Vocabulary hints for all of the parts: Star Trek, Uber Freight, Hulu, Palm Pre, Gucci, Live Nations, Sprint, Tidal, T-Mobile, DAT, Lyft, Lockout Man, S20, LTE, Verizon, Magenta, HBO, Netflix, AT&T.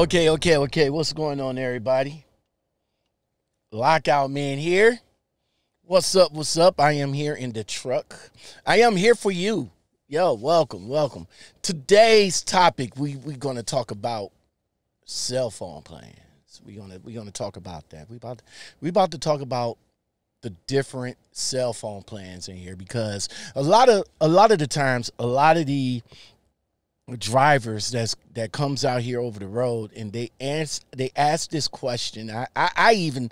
Okay. What's going on, everybody? Lockout Man here. What's up? I am here in the truck. I am here for you. Yo, welcome. Today's topic, we're going to talk about cell phone plans. We're going to talk about that. We're about to talk about the different cell phone plans in here, because a lot of the times, a lot of the drivers that comes out here over the road, and they ask this question. I even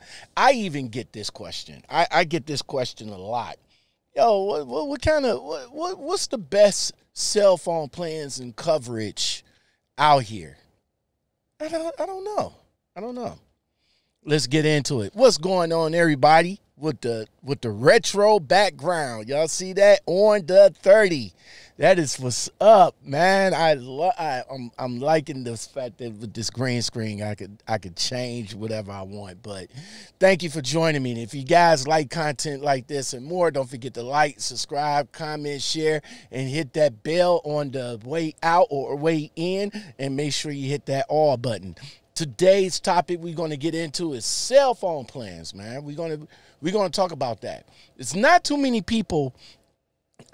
get this question. I get this question a lot. Yo, what's the best cell phone plans and coverage out here? I don't know. Let's get into it. What's going on, everybody? With the retro background, y'all see that on the 30. That is what's up, man. I'm liking the fact that with this green screen, I could change whatever I want. But thank you for joining me. And if you guys like content like this and more, don't forget to like, subscribe, comment, share, and hit that bell on the way out or way in, and make sure you hit that all button. Today's topic we're going to get into is cell phone plans, man. We're going to talk about that. It's not too many people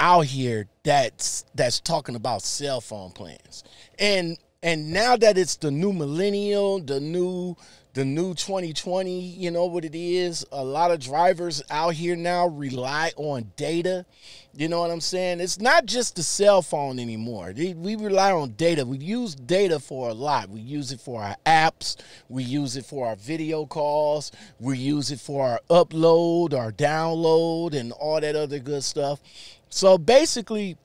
out here that's talking about cell phone plans. And now that it's the new millennial, the new 2020, you know what it is? A lot of drivers out here now rely on data. You know what I'm saying? It's not just the cell phone anymore. We rely on data. We use data for a lot. We use it for our apps. We use it for our video calls. We use it for our upload, our download, and all that other good stuff. So basically,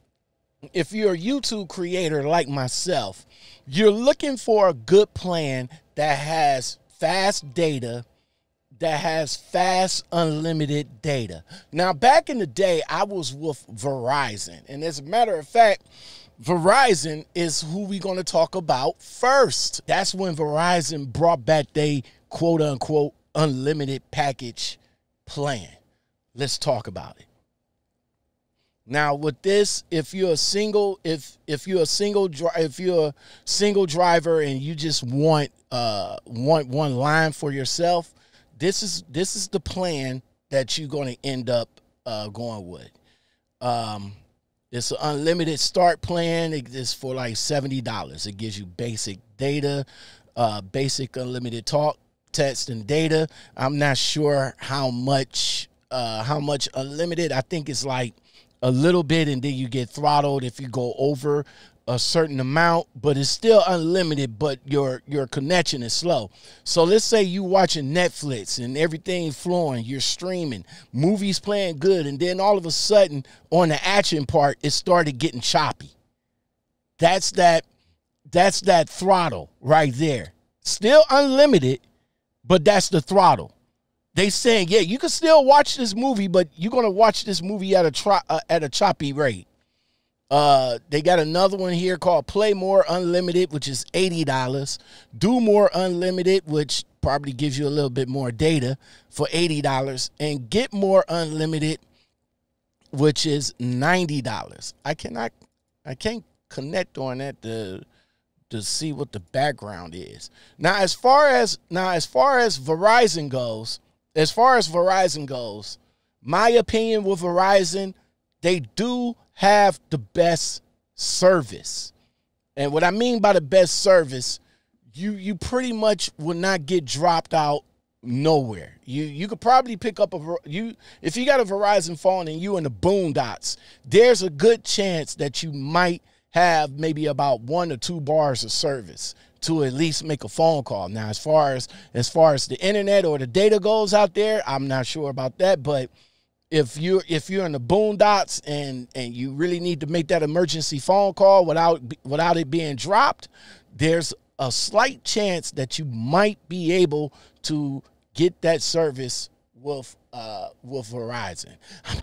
if you're a YouTube creator like myself, you're looking for a good plan that has fast data, that has fast unlimited data. Now, back in the day, I was with Verizon. And as a matter of fact, Verizon is who we're going to talk about first. That's when Verizon brought back their quote-unquote unlimited package plan. Let's talk about it. Now, with this, if you're a single driver and you just want one line for yourself, this is the plan that you're going to end up going with. It's an unlimited start plan. It's for like $70. It gives you basic data, basic unlimited talk, text, and data. I'm not sure how much unlimited. I think it's like a little bit, and then you get throttled if you go over a certain amount, but it's still unlimited, but your connection is slow. So let's say you watching Netflix and everything flowing, you're streaming, movies playing good, and then all of a sudden on the action part, it started getting choppy. That's that throttle right there. Still unlimited, but that's the throttle. They saying, yeah, you can still watch this movie, but you're going to watch this movie at a choppy rate. They got another one here called Play More Unlimited, which is $80. Do More Unlimited, which probably gives you a little bit more data, for $80. And Get More Unlimited, which is $90. I can't connect on that to see what the background is. Now, as far as Verizon goes, my opinion with Verizon, they do have the best service. And what I mean by the best service, you pretty much will not get dropped out nowhere. You could probably pick up if you got a Verizon phone and you in the boondocks, there's a good chance that you might have maybe about 1 or 2 bars of service to at least make a phone call. Now, as far as the internet or the data goes out there, I'm not sure about that. But if you're in the boondocks and you really need to make that emergency phone call without it being dropped, there's a slight chance that you might be able to get that service with Verizon. I'm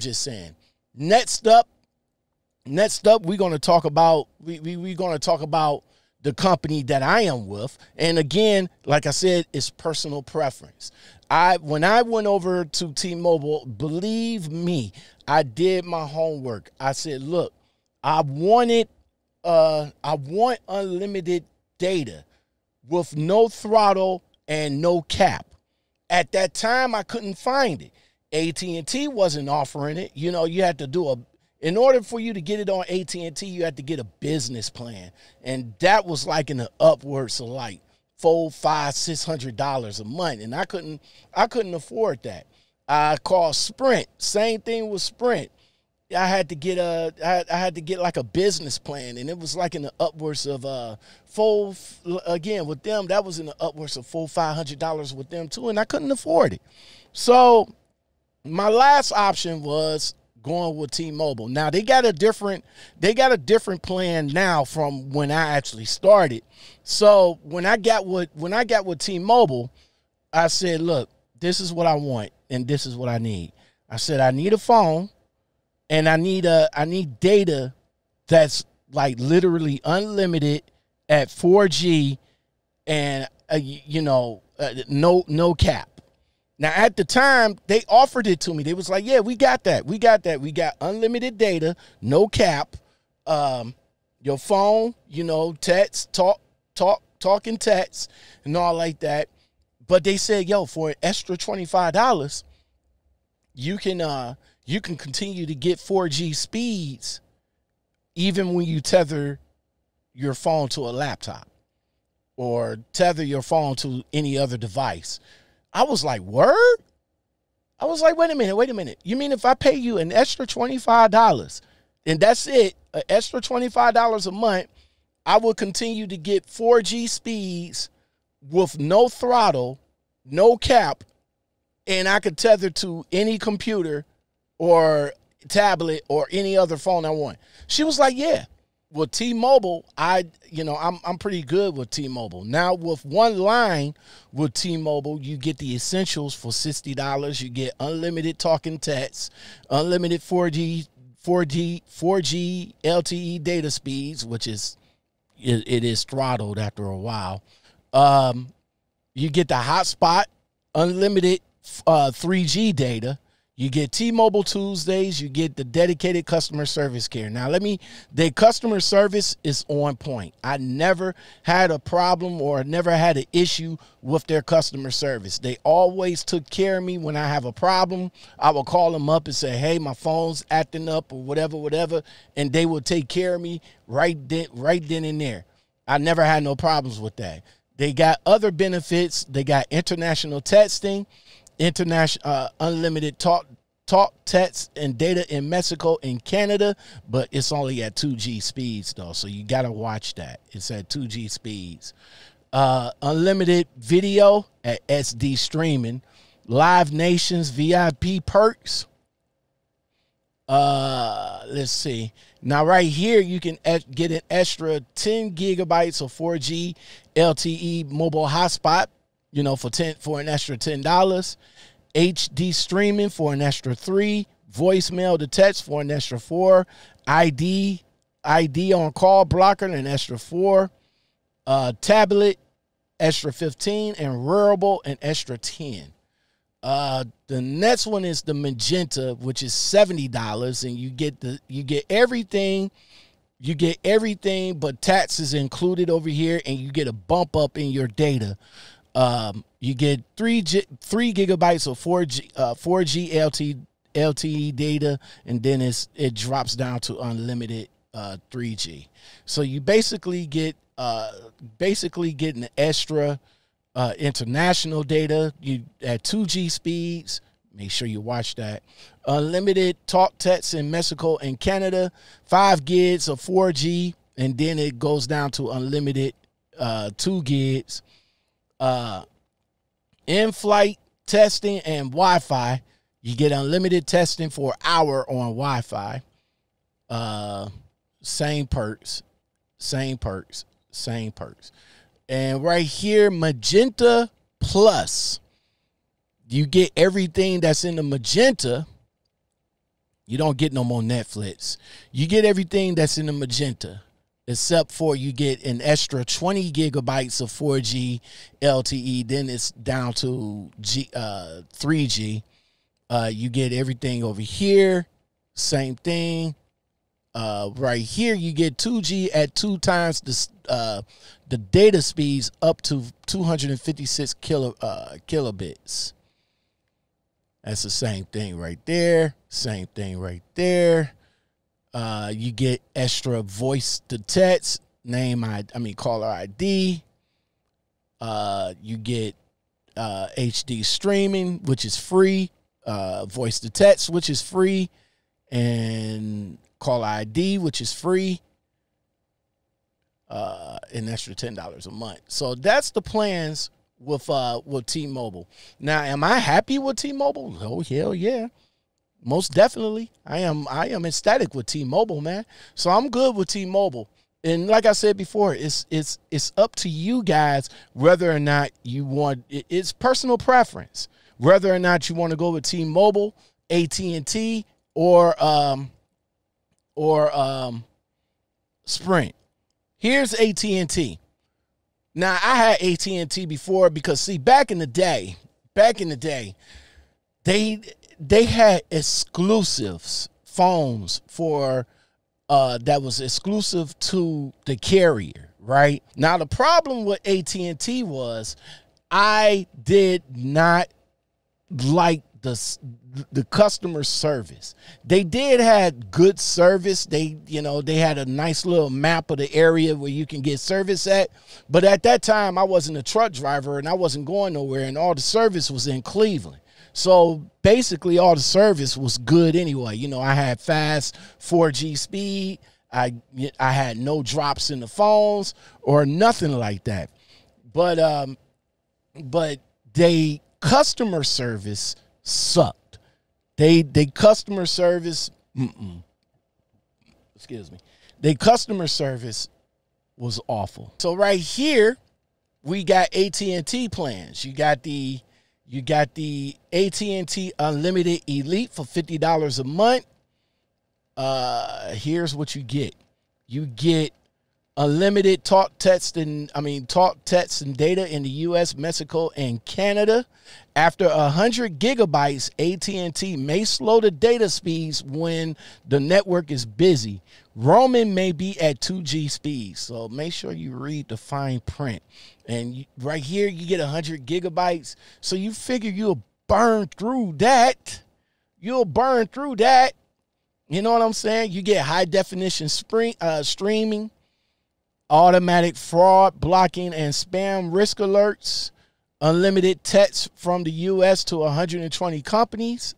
just saying. Next up, we're gonna talk about the company that I am with. And again, like I said, it's personal preference. When I went over to T-Mobile, believe me, I did my homework. I said, look, I want unlimited data. with no throttle and no cap. At that time, I couldn't find it. AT&T wasn't offering it. You know, you had to do a, in order for you to get it on AT&T, you had to get a business plan. And that was like in the upwards of like $400, $500, $600 a month. And I couldn't afford that. I called Sprint. Same thing with Sprint. I had to get like a business plan, and it was like in the upwards of again with them, that was in the upwards of $400, $500 with them too, and I couldn't afford it. So my last option was going with T-Mobile. Now they got a different plan now from when I actually started. So when I got with T-Mobile, I said, look, this is what I want and this is what I need. I said I need a phone. And I need data that's like literally unlimited at 4G and, you know, no cap. Now, at the time, they offered it to me. They was like, yeah, we got that. We got that. We got unlimited data, no cap. Your phone, you know, text, talk and text and all like that. But they said, yo, for an extra $25, you can continue to get 4G speeds even when you tether your phone to a laptop or tether your phone to any other device. I was like, word? I was like, wait a minute. You mean if I pay you an extra $25 and that's it, an extra $25 a month, I will continue to get 4G speeds with no throttle, no cap, and I could tether to any computer or tablet or any other phone I want. She was like, yeah. Well, T-Mobile, I'm pretty good with T-Mobile. Now with one line with T-Mobile, you get the essentials for $60. You get unlimited talk and text, unlimited 4G LTE data speeds, which is it is throttled after a while. You get the hotspot, unlimited 3G data. You get T-Mobile Tuesdays. You get the dedicated customer service care. Now, their customer service is on point. I never had a problem or never had an issue with their customer service. They always took care of me when I have a problem. I will call them up and say, hey, my phone's acting up or whatever, and they will take care of me right then and there. I never had no problems with that. They got other benefits. They got international texting. Unlimited talk, text, and data in Mexico and Canada, but it's only at 2G speeds, though, so you got to watch that. It's at 2G speeds. Unlimited video at SD streaming. Live Nations VIP perks. Let's see. Now, right here, you can get an extra 10 gigabytes of 4G LTE mobile hotspot, you know, for an extra $10, HD streaming for an extra $3, voicemail to text for an extra $4, ID on call blocker an extra $4, tablet extra $15, and wearable an extra $10. The next one is the Magenta, which is $70, and you get everything but taxes included over here, and you get a bump up in your data. You get three gigabytes of 4G LTE data, and then it drops down to unlimited 3G. So you basically get an extra international data at 2G speeds. Make sure you watch that. Unlimited talk text in Mexico and Canada, 5 gigs of 4G, and then it goes down to unlimited 2 gigs. In-flight testing and Wi-Fi. You get unlimited testing for an hour on Wi-Fi. Same perks. And right here, Magenta Plus. You get everything that's in the Magenta. You don't get no more Netflix. You get everything that's in the Magenta, except for you get an extra 20 gigabytes of 4G LTE. Then it's down to 3G. You get everything over here. Same thing. Right here, you get 2G at 2 times the data speeds up to 256 kilobits. That's the same thing right there. Same thing right there. You get extra voice to text, caller ID. You get HD streaming, which is free. Voice to text, which is free. And caller ID, which is free. An extra $10 a month. So that's the plans with T-Mobile. Now, am I happy with T-Mobile? Oh, hell yeah. Most definitely. I am ecstatic with T-Mobile, man. So I'm good with T-Mobile. And like I said before, it's up to you guys whether or not you want, it's personal preference, whether or not you want to go with T-Mobile, AT&T, or Sprint. Here's AT&T. Now, I had AT&T before because, see, back in the day, they had exclusives, phones for that was exclusive to the carrier, right? Now, the problem with AT&T was I did not like the customer service. They did had good service. They had a nice little map of the area where you can get service at. But at that time, I wasn't a truck driver and I wasn't going nowhere, and all the service was in Cleveland. So basically all the service was good anyway. You know, I had fast 4G speed. I had no drops in the phones or nothing like that. But they customer service sucked. They customer service, excuse me, they customer service was awful. So right here, we got AT&T plans. You got the AT&T Unlimited Elite for $50 a month. Here's what you get. You get unlimited talk, text, and data in the U.S., Mexico, and Canada. After 100 gigabytes, AT&T may slow the data speeds when the network is busy. Roaming may be at 2G speeds, so make sure you read the fine print. And right here, you get 100 gigabytes, so you figure you'll burn through that. You know what I'm saying? You get high-definition streaming, automatic fraud blocking and spam risk alerts, unlimited text from the U.S. to 120 countries,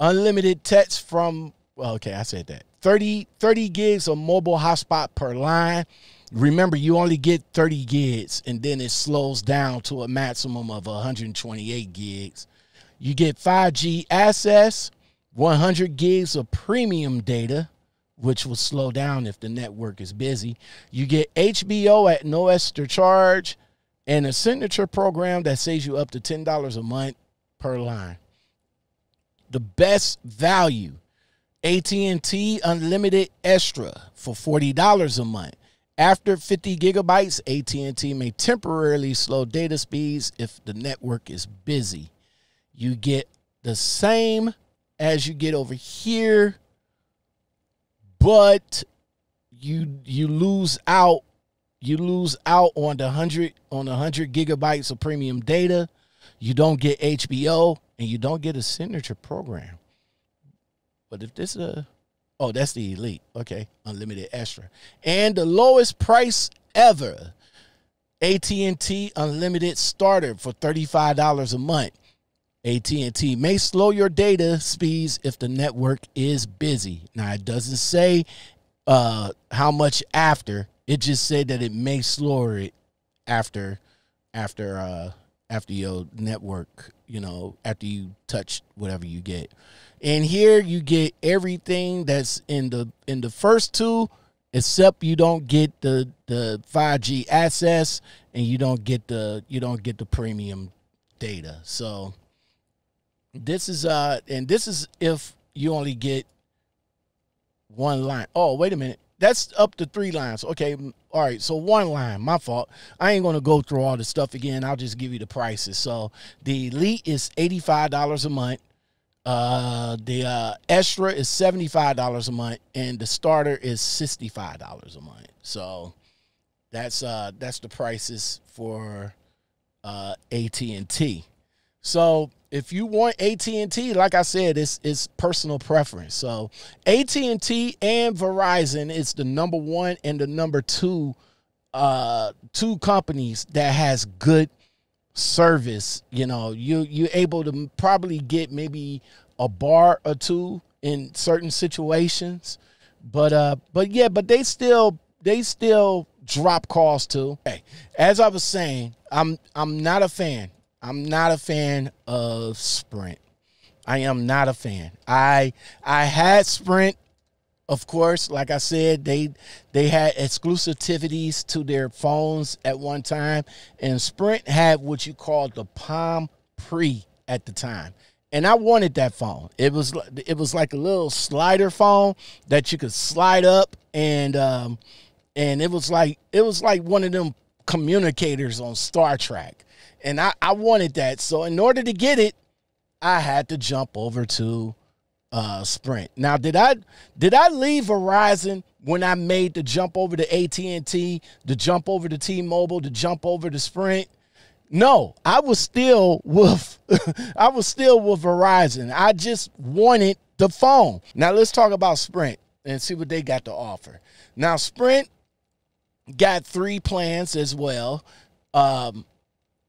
unlimited text from, okay, I said that, 30 gigs of mobile hotspot per line. Remember, you only get 30 gigs, and then it slows down to a maximum of 128 gigs. You get 5G access, 100 gigs of premium data, which will slow down if the network is busy. You get HBO at no extra charge and a signature program that saves you up to $10 a month per line. The best value, AT&T Unlimited Extra for $40 a month. After 50 gigabytes, AT&T may temporarily slow data speeds if the network is busy. You get the same as you get over here, but you lose out on the 100 gigabytes of premium data. You don't get HBO and you don't get a signature program. But if this oh, that's the elite. Okay, unlimited extra. And the lowest price ever, AT&T Unlimited Starter for $35 a month. AT&T may slow your data speeds if the network is busy. Now, it doesn't say how much after. It just said that it may slow it after your network, you know, after you touch whatever you get. And here you get everything that's in the first two, except you don't get the 5G access and you don't get the premium data. So this is and this is if you only get one line. Oh, wait a minute. That's up to 3 lines. Okay, all right. So 1 line, my fault. I ain't gonna go through all this stuff again. I'll just give you the prices. So the elite is $85 a month. The extra is $75 a month, and the starter is $65 a month. So that's the prices for AT&T. So if you want AT&T, like I said, it's personal preference. So AT&T and Verizon is the number one and the number two companies that has good service. You know, you're able to probably get maybe a bar or two in certain situations, but yeah, but they still drop calls too. Hey, as I was saying, I'm not a fan of Sprint. I am not a fan. I had Sprint, of course. Like I said, they had exclusivities to their phones at one time, and Sprint had what you called the Palm Pre at the time. And I wanted that phone. It was like a little slider phone that you could slide up, and it was like one of them communicators on Star Trek. And I wanted that. So in order to get it, I had to jump over to Sprint. Now, did I leave Verizon when I made the jump over to AT&T, the jump over to T-Mobile, the jump over to Sprint? No, I was still with Verizon. I just wanted the phone. Now let's talk about Sprint and see what they got to offer. Now Sprint got 3 plans as well.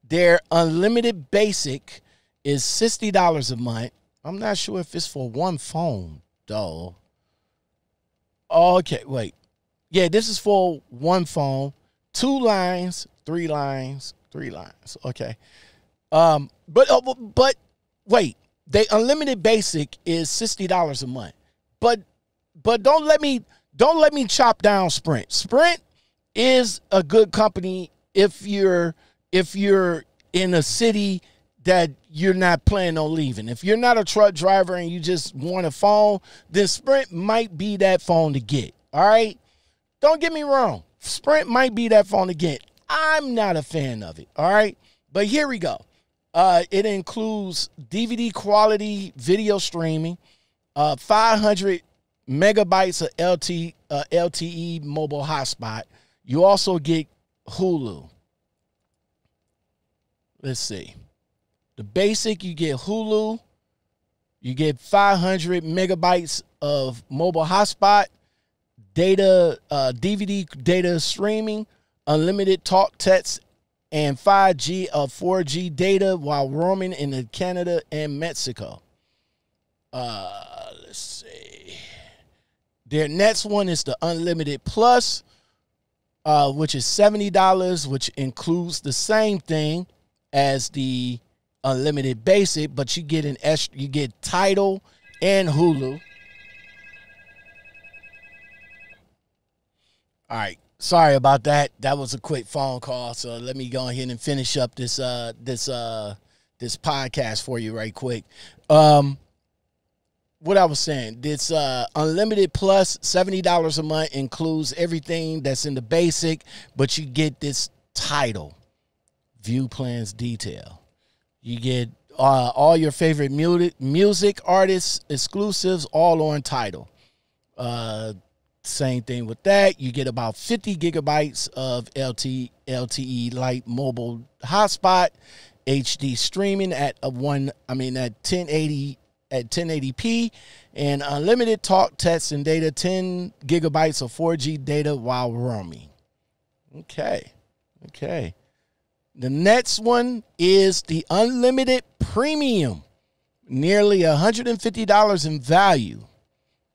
Their unlimited basic is $60 a month. I'm not sure if it's for one phone, though. Okay, wait. Yeah, this is for one phone, 2 lines, 3 lines, 3 lines. Okay. But wait, the unlimited basic is $60 a month. But don't let me chop down Sprint. Sprint is a good company if you're in a city that you're not planning on leaving. If you're not a truck driver and you just want a phone, then Sprint might be that phone to get. All right? Don't get me wrong. Sprint might be that phone to get. I'm not a fan of it. All right? But here we go. It includes DVD quality video streaming, 500 megabytes of LTE mobile hotspot. You also get Hulu. Let's see. The basic, you get Hulu, you get 500 megabytes of mobile hotspot, data, DVD data streaming, unlimited talk, text, and 5G or 4G data while roaming in Canada and Mexico. Let's see. Their next one is the Unlimited Plus, which is $70, which includes the same thing as the unlimited basic, but you get an extra, you get Tidal and Hulu. All right, sorry about that. That was a quick phone call, so let me go ahead and finish up this this podcast for you right quick. What I was saying, this unlimited plus $70 a month includes everything that's in the basic, but you get this Tidal, view plans detail. You get all your favorite music artists exclusives all on Tidal. Same thing with that. You get about 50 gigabytes of LTE light mobile hotspot, HD streaming at 1080p, and unlimited talk, text, and data. 10 gigabytes of 4G data while roaming. Okay. The next one is the Unlimited Premium, nearly $150 in value,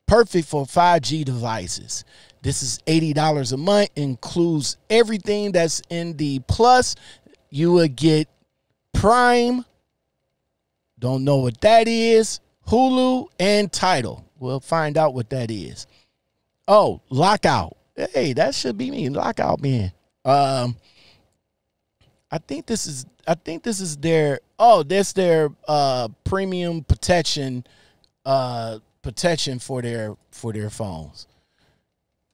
perfect for 5G devices. This is $80 a month, includes everything that's in the plus. You will get Prime, don't know what that is, Hulu, and Tidal. We'll find out what that is. Oh, Lockout. Hey, that should be me, Lockout Man. I think this is their, that's their premium protection for their phones.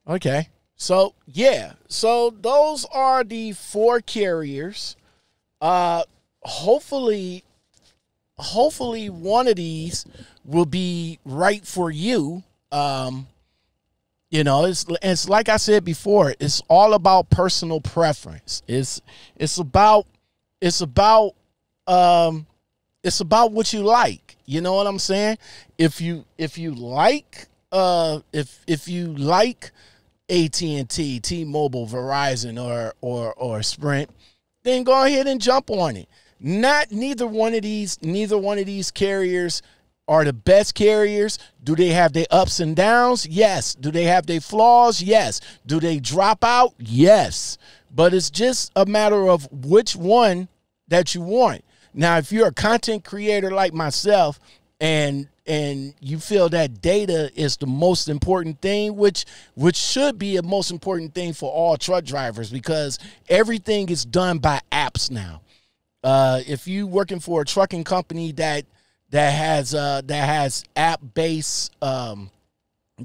Okay. So yeah. So those are the 4 carriers. Hopefully hopefully one of these will be right for you. You know, it's like I said before, it's all about personal preference. It's about what you like. You know what I'm saying? If you like AT&T, T-Mobile, Verizon, or Sprint, then go ahead and jump on it. Neither one of these carriers are the best carriers. Do they have their ups and downs? Yes. Do they have their flaws? Yes. Do they drop out? Yes. But it's just a matter of which one that you want. Now, if you're a content creator like myself and you feel that data is the most important thing, which should be a most important thing for all truck drivers, because everything is done by apps now. If you working for a trucking company that has app-based that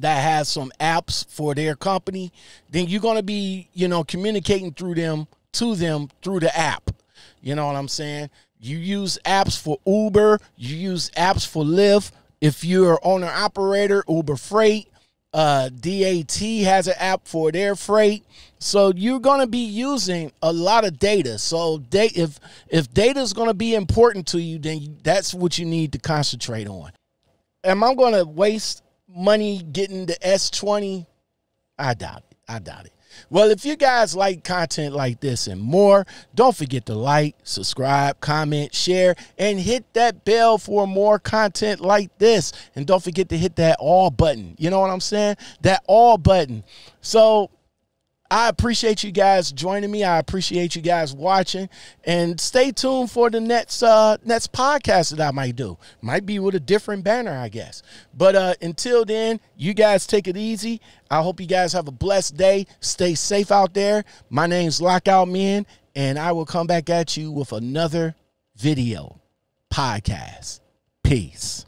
has some apps for their company, then you're going to be, you know, communicating to them through the app. You know what I'm saying? You use apps for Uber. You use apps for Lyft. If you're owner-operator, Uber Freight. DAT has an app for their freight. So you're going to be using a lot of data. So if data is going to be important to you, then that's what you need to concentrate on. Am I going to waste money getting the S20? I doubt it. I doubt it. Well, if you guys like content like this and more, don't forget to like, subscribe, comment, share, and hit that bell for more content like this. And don't forget to hit that all button. You know what I'm saying? That all button. So I appreciate you guys joining me. I appreciate you guys watching. And stay tuned for the next podcast that I might do. Might be with a different banner, I guess. But until then, you guys take it easy. I hope you guys have a blessed day. Stay safe out there. My name's Lockout Man, and I will come back at you with another video podcast. Peace.